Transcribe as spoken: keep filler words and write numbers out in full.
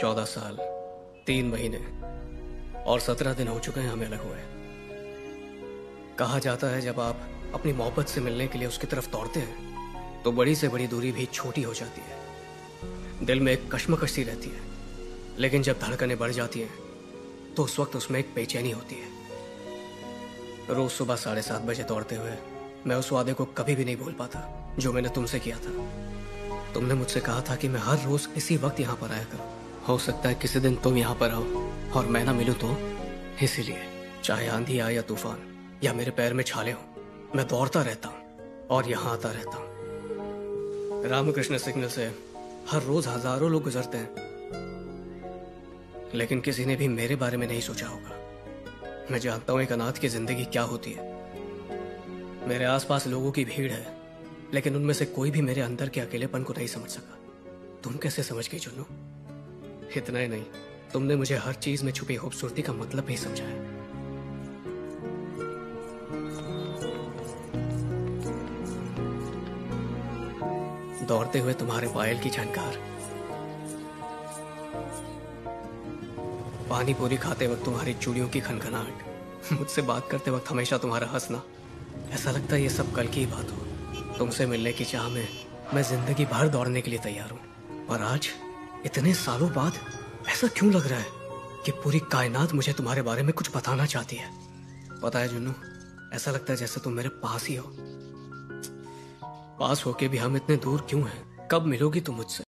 चौदह साल तीन महीने और सत्रह दिन हो चुके हैं हमें अलग हुए। कहा जाता है जब आप अपनी मोहब्बत से मिलने के लिए उसकी तरफ दौड़ते हैं तो बड़ी से बड़ी दूरी भी छोटी हो जाती है। दिल में एक कश्मकश सी रहती है, लेकिन जब धड़कनें बढ़ जाती हैं तो उस वक्त उसमें एक बेचैनी होती है। रोज सुबह साढ़े सात बजे दौड़ते हुए मैं उस वादे को कभी भी नहीं भूल पाता जो मैंने तुमसे किया था। तुमने मुझसे कहा था कि मैं हर रोज इसी वक्त यहाँ पर आया करूँ। हो सकता है किसी दिन तुम यहाँ पर आओ और मैं ना मिलूँ, तो इसीलिए चाहे आंधी आए या तूफान या मेरे पैर में छाले हों, मैं दौड़ता रहता हूँ और यहाँ आता रहता हूँ। रामकृष्ण सिग्नल से हर रोज हजारों लोग गुजरते हैं, लेकिन किसी ने भी मेरे बारे में नहीं सोचा होगा। मैं जानता हूँ एक अनाथ की जिंदगी क्या होती है। मेरे आसपास लोगों की भीड़ है, लेकिन उनमें से कोई भी मेरे अंदर के अकेलेपन को नहीं समझ सका। तुम कैसे समझ गई जुन्नू? इतना ही नहीं, तुमने मुझे हर चीज में छुपी खूबसूरती का मतलब भी समझाया। दौड़ते हुए तुम्हारे पायल की झनकार, पानी पूरी खाते वक्त तुम्हारी चूड़ियों की खनखनाहट, मुझसे बात करते वक्त हमेशा तुम्हारा हंसना, ऐसा लगता है ये सब कल की ही बात हो। तुमसे मिलने की चाह में मैं जिंदगी भर दौड़ने के लिए तैयार हूँ, पर आज इतने सालों बाद ऐसा क्यों लग रहा है कि पूरी कायनात मुझे तुम्हारे बारे में कुछ बताना चाहती है। पता है जुन्नू, ऐसा लगता है जैसे तुम मेरे पास ही हो। पास होके भी हम इतने दूर क्यों हैं? कब मिलोगी तुम मुझसे?